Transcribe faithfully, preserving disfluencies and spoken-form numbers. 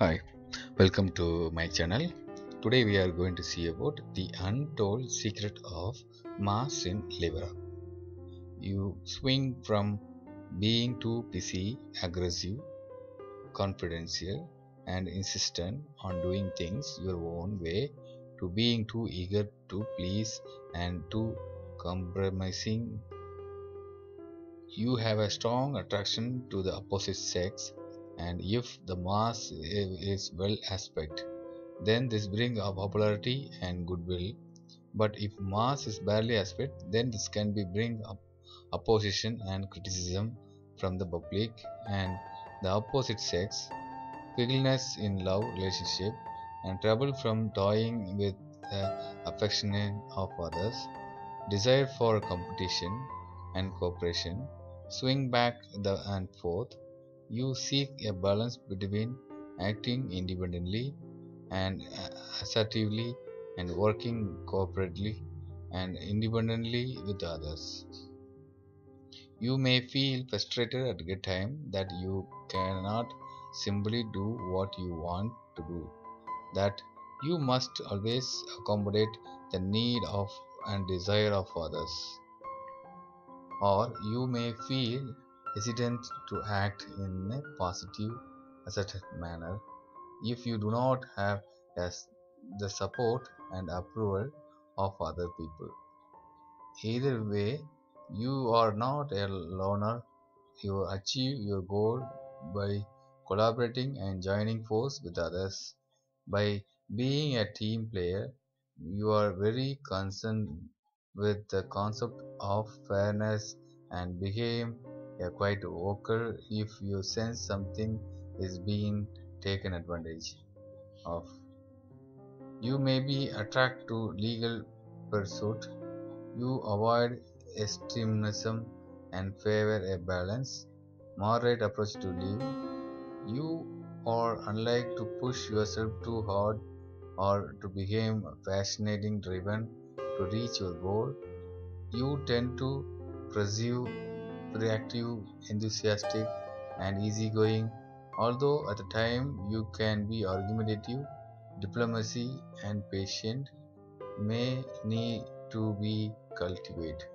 Hi, welcome to my channel. Today we are going to see about the untold secret of Mars in Libra. You swing from being too busy, aggressive, confidential and insistent on doing things your own way to being too eager to please and too compromising. You have a strong attraction to the opposite sex, and if the Mars is well aspect, then this brings up popularity and goodwill. But if Mars is barely aspect, then this can be bring up opposition and criticism from the public and the opposite sex, fickleness in love relationship, and trouble from toying with the affection of others, desire for competition and cooperation, swing back the and forth. You seek a balance between acting independently and assertively and working cooperatively and independently with others. You may feel frustrated at a time that you cannot simply do what you want to do, that you must always accommodate the need of and desire of others. Or you may feel hesitant to act in a positive, assertive manner if you do not have the support and approval of other people. Either way, you are not a loner. You achieve your goal by collaborating and joining force with others. By being a team player, you are very concerned with the concept of fairness and behave are quite vocal if you sense something is being taken advantage of. You may be attracted to legal pursuit. You avoid extremism and favor a balance, moderate approach to life. You are unlike to push yourself too hard or to become fascinating driven to reach your goal. You tend to pursue reactive, enthusiastic and easygoing, although at the time you can be argumentative. Diplomacy and patience may need to be cultivated.